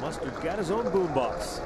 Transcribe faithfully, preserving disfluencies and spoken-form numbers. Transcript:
Mustard got his own boombox.